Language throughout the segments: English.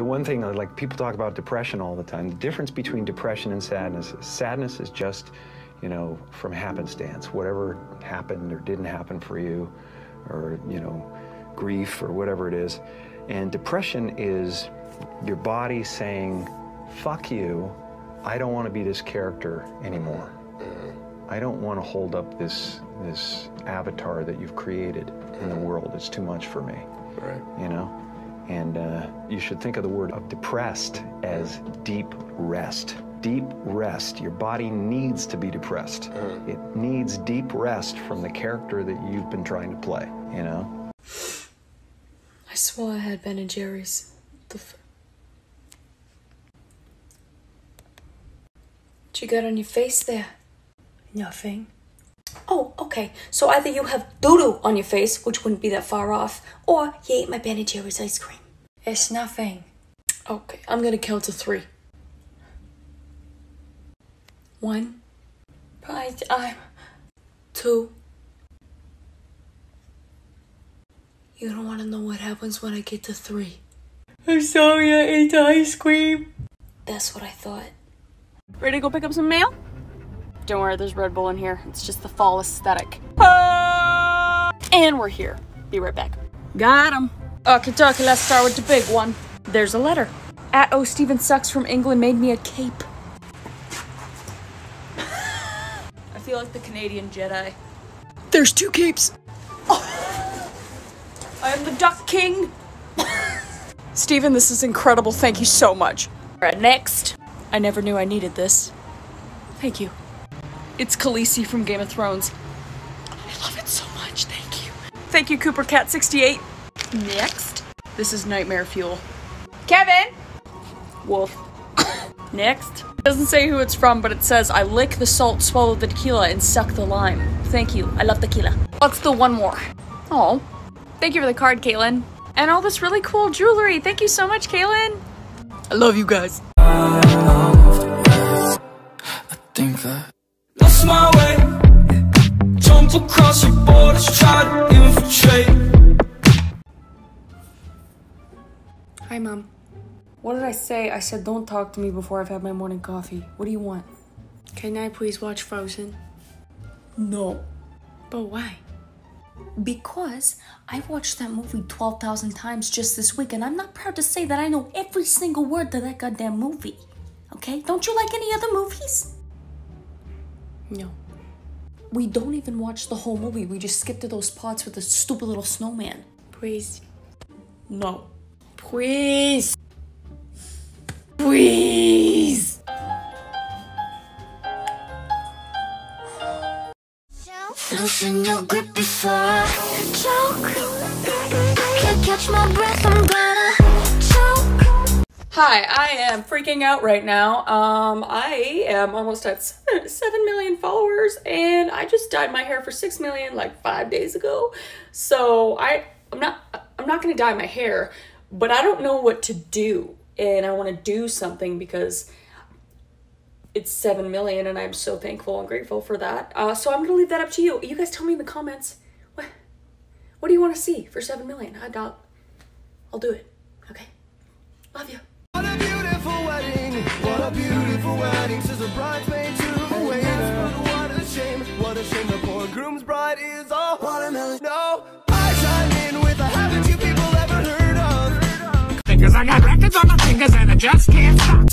The one thing, like, people talk about depression all the time. The difference between depression and sadness, sadness is just, you know, from happenstance, whatever happened or didn't happen for you, or, you know, grief or whatever it is. And depression is your body saying, fuck you, I don't want to be this character anymore. I don't want to hold up this avatar that you've created in the world. It's too much for me, right? You know? And you should think of the word of depressed as deep rest. Deep rest. Your body needs to be depressed. It needs deep rest from the character that you've been trying to play, you know? I swore I had Ben and Jerry's. What you got on your face there? Nothing. Oh, okay. So either you have doo-doo on your face, which wouldn't be that far off, or you ate my Ben and Jerry's ice cream. It's nothing. Okay, I'm gonna count to 3. 1. Pride time. 2. You don't want to know what happens when I get to 3. I'm sorry I ate the ice cream. That's what I thought. Ready to go pick up some mail? Don't worry, there's Red Bull in here. It's just the fall aesthetic. And we're here. Be right back. Got him. Okie dokie, let's start with the big one. There's a letter. At O Steven Sucks from England made me a cape. I feel like the Canadian Jedi. There's 2 capes. Oh. I am the Duck King. Steven, this is incredible. Thank you so much. Right, next. I never knew I needed this. Thank you. It's Khaleesi from Game of Thrones. I love it so much, thank you. Thank you, Cooper Cat 68. Next. This is nightmare fuel. Kevin! Wolf. Next. It doesn't say who it's from, but it says, I lick the salt, swallow the tequila, and suck the lime. Thank you, I love tequila. Let's do one more. Oh. Thank you for the card, Caitlin. And all this really cool jewelry. Thank you so much, Caitlin. I love you guys. I think that lost my way, jump across the borders, try to infiltrate. Hi, Mom. What did I say? I said don't talk to me before I've had my morning coffee. What do you want? Can I please watch Frozen? No. But why? Because I watched that movie 12,000 times just this week, and I'm not proud to say that I know every single word to that goddamn movie. Okay? Don't you like any other movies? No. We don't even watch the whole movie. We just skip to those parts with the stupid little snowman. Please. No. Please. Please. Loosen your grip before I choke. Can't catch my breath, I'm gonna choke. Hi, I am freaking out right now. I am almost at 7 million followers, and I just dyed my hair for 6 million like 5 days ago. So I'm not gonna dye my hair, but I don't know what to do, and I want to do something because it's 7 million and I'm so thankful and grateful for that. So I'm gonna leave that up to you. You guys tell me in the comments, what do you want to see for 7 million? I'll do it, okay? Love you. What a beautiful wedding. What a beautiful wedding. Says a bridesmaid to the waiter. What a shame the poor groom's bride is all watermelon. No, I chime in with a haven't you people ever heard of? Fingers, I got records on my fingers and I just can't stop.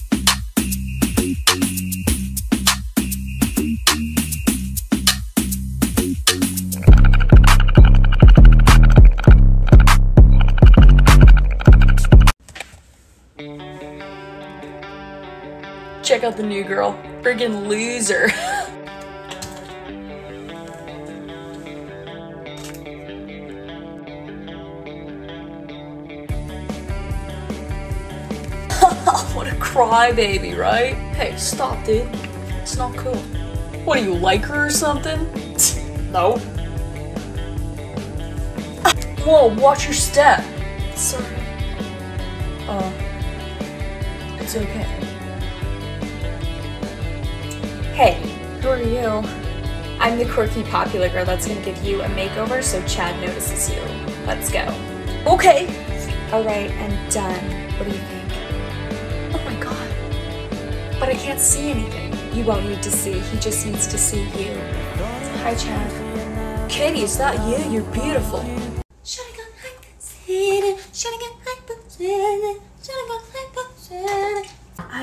Check out the new girl. Friggin' loser. What a crybaby, right? Hey, stop, dude. It's not cool. What, do you like her or something? No. Whoa, watch your step. Sorry. It's okay. Hey, who are you? I'm the quirky popular girl that's gonna give you a makeover so Chad notices you. Let's go. Okay. All right, I'm done. What do you think? Oh my god. But I can't see anything. You won't need to see. He just needs to see you. Hi, Chad. Katie, is that you? You're beautiful.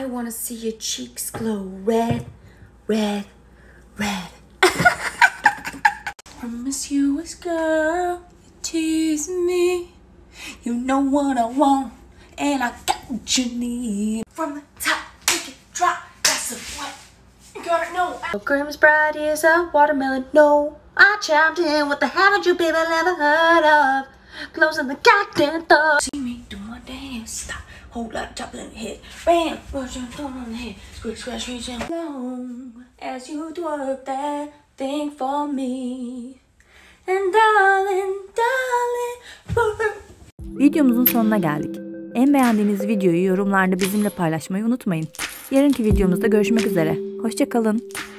I want to see your cheeks glow red, red, red. Promise you as girl, you tease me. You know what I want, and I got what you need. From the top, make it drop, that's a what you gotta know. Graham's bride is a watermelon, no. I chimed in, what the haven't you people ever heard of? Closing the goddamn door. See me do my dance, stop, whole lot of chocolate in the head. Bam, rush your thumb on the head. Squish, scratch, reach down. Long as you twerk that thing for me. And darling, darling, forever. Videomuzun sonuna geldik. En beğendiğiniz videoyu yorumlarda bizimle paylaşmayı unutmayın. Yarınki videomuzda görüşmek üzere. Hoşça kalın.